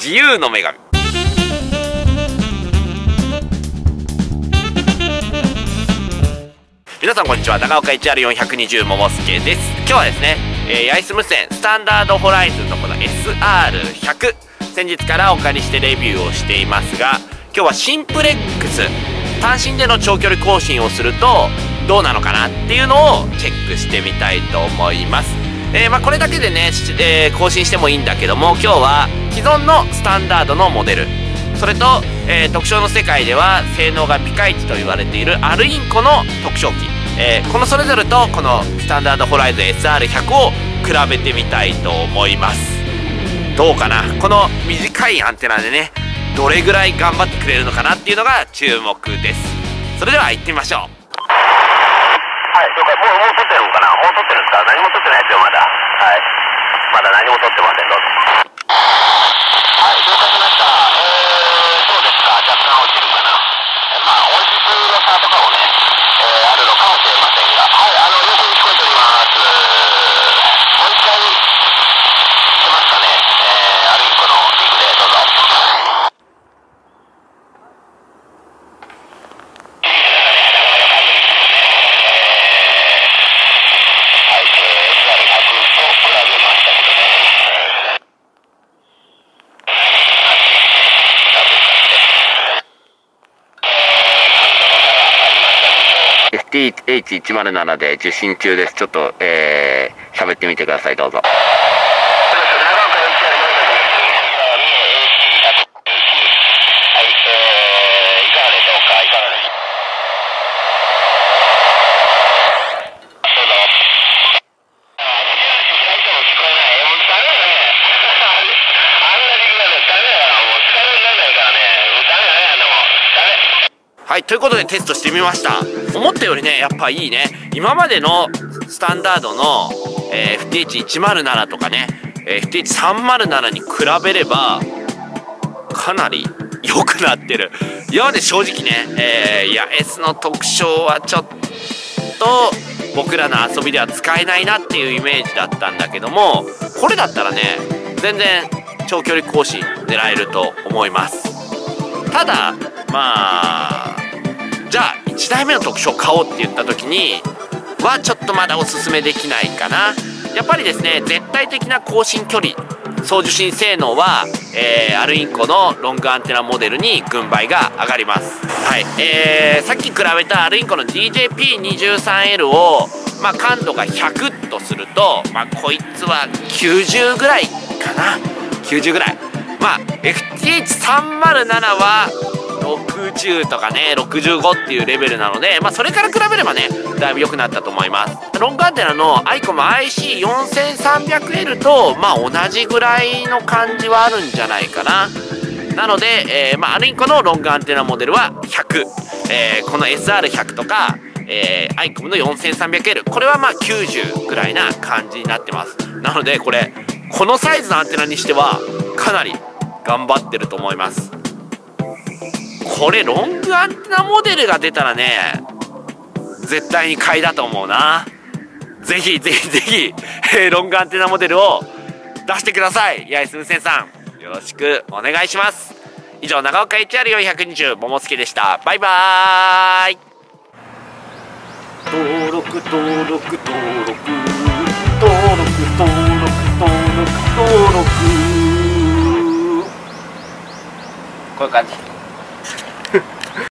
自由の女神。皆さんこんにちは、長岡 HR420 ももすけです。今日はですね、八重洲無線スタンダードホライズンのこの SR100、 先日からお借りしてレビューをしていますが、今日はシンプレックス単身での長距離更新をするとどうなのかなっていうのをチェックしてみたいと思います。これだけでね、更新してもいいんだけども、今日は既存のスタンダードのモデル、それと、特徴の世界では性能がピカイチと言われているアルインコの特徴機、このそれぞれとこのスタンダードホライズン SR100 を比べてみたいと思います。どうかな、この短いアンテナでね、どれぐらい頑張ってくれるのかなっていうのが注目です。それでは行ってみましょう。はい、そうか、もう撮ってるのかな、もう撮ってるんですか。何も撮ってないですよ、まだ。はい、まだ何も撮ってません。どうぞ。はい、到着しました。どうですか、若干落ちるかな。音質の差とかもね、あるのかもしれませんが、はい、よく聞こえております。もう一回してますかね。アルインコのリンクでどうぞ。FTH107 で受信中です。ちょっと喋ってみてください、どうぞ。はい、ということでテストしてみました。思ったよりね、やっぱいいね。今までのスタンダードの、FTH107 とかね、FTH307 に比べればかなり良くなってる。今まで正直ね、いや S の特徴はちょっと僕らの遊びでは使えないなっていうイメージだったんだけども、これだったらね、全然長距離更新狙えると思います。ただじゃあ1台目の特徴買おうって言った時にはちょっとまだおすすめできないかな。やっぱりですね、絶対的な更新距離、送受信性能は、アルインコのロングアンテナモデルに軍配が上がります。はい、さっき比べたアルインコの DJP23L を、感度が100とすると、こいつは90ぐらいかな。90ぐらい。FTH307 は60とかね、65っていうレベルなので、それから比べればね、だいぶ良くなったと思います。ロングアンテナの iCOM IC4300L と同じぐらいの感じはあるんじゃないかな。なので、アルインコのロングアンテナモデルは100、この SR100 とか、iCOM の 4300L、 これは90ぐらいな感じになってます。なのでこのサイズのアンテナにしてはかなり頑張ってると思います。これロングアンテナモデルが出たらね、絶対に買いだと思うな。ぜひぜひぜひ、ロングアンテナモデルを出してください。八重洲無線さん、よろしくお願いします。以上、長岡 HR420 ももすけでした。バイバーイ。登録登録登録登録登録登録登録、こういう感じ。